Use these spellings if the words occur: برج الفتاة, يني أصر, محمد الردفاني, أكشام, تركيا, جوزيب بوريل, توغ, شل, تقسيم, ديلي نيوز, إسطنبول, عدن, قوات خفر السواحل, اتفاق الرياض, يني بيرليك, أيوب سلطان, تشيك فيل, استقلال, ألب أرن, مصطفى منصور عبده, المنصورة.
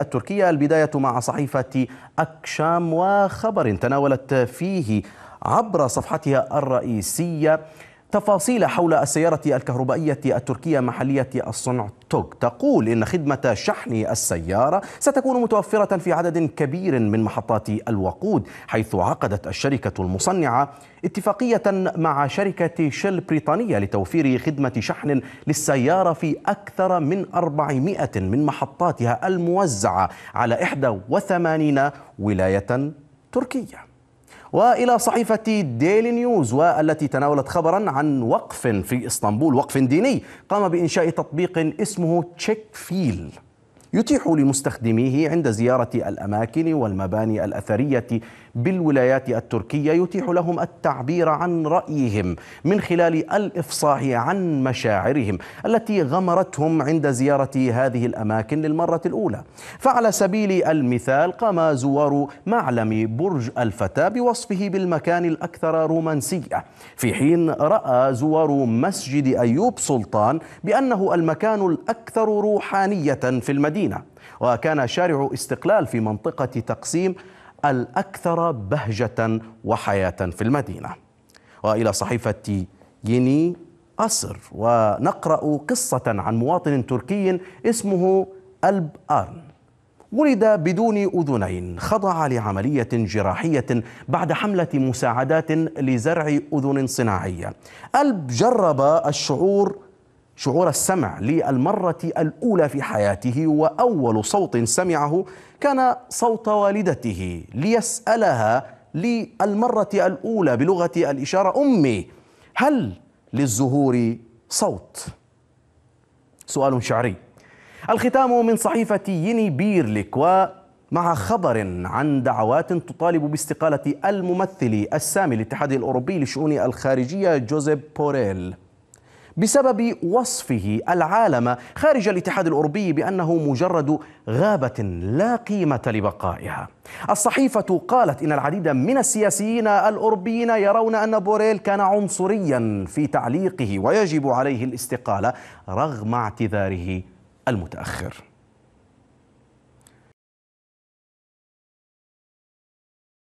التركية. البداية مع صحيفة أكشام وخبر تناولت فيه عبر صفحتها الرئيسية تفاصيل حول السيارة الكهربائية التركية محلية الصنع توغ. تقول إن خدمة شحن السيارة ستكون متوفرة في عدد كبير من محطات الوقود، حيث عقدت الشركة المصنعة اتفاقية مع شركة شل البريطانية لتوفير خدمة شحن للسيارة في أكثر من 400 من محطاتها الموزعة على 81 ولاية تركية. وإلى صحيفة ديلي نيوز والتي تناولت خبرا عن وقف في إسطنبول، وقف ديني قام بإنشاء تطبيق اسمه تشيك فيل يتيح لمستخدميه عند زيارة الأماكن والمباني الأثرية بالولايات التركية، يتيح لهم التعبير عن رأيهم من خلال الإفصاح عن مشاعرهم التي غمرتهم عند زيارة هذه الأماكن للمرة الأولى. فعلى سبيل المثال قام زوار معلم برج الفتاة بوصفه بالمكان الأكثر رومانسية، في حين رأى زوار مسجد أيوب سلطان بأنه المكان الأكثر روحانية في المدينة. وكان شارع استقلال في منطقة تقسيم الأكثر بهجة وحياة في المدينة. وإلى صحيفة يني أصر ونقرأ قصة عن مواطن تركي اسمه ألب أرن، ولد بدون أذنين، خضع لعملية جراحية بعد حملة مساعدات لزرع أذن صناعية. ألب جرب شعور السمع للمرة الأولى في حياته، وأول صوت سمعه كان صوت والدته ليسألها للمرة الأولى بلغة الإشارة: أمي، هل للزهور صوت؟ سؤال شعري. الختام من صحيفة يني بيرليك مع خبر عن دعوات تطالب باستقالة الممثل السامي للاتحاد الأوروبي لشؤون الخارجية جوزيب بوريل بسبب وصفه العالم خارج الاتحاد الأوروبي بأنه مجرد غابة لا قيمة لبقائها. الصحيفة قالت إن العديد من السياسيين الأوروبيين يرون أن بوريل كان عنصريا في تعليقه ويجب عليه الاستقالة رغم اعتذاره المتأخر.